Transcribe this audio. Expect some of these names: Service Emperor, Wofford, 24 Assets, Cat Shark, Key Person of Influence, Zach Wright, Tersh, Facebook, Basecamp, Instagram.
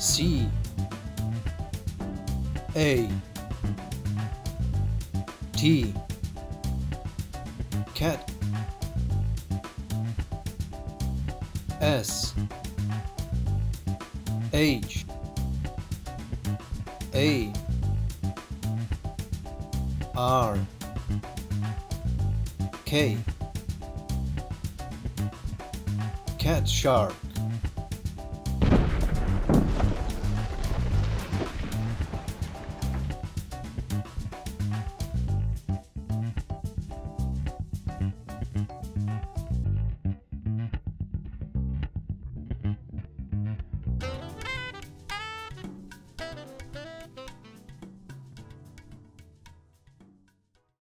C-A-T Cat S-H-A-R-K Cat Shark.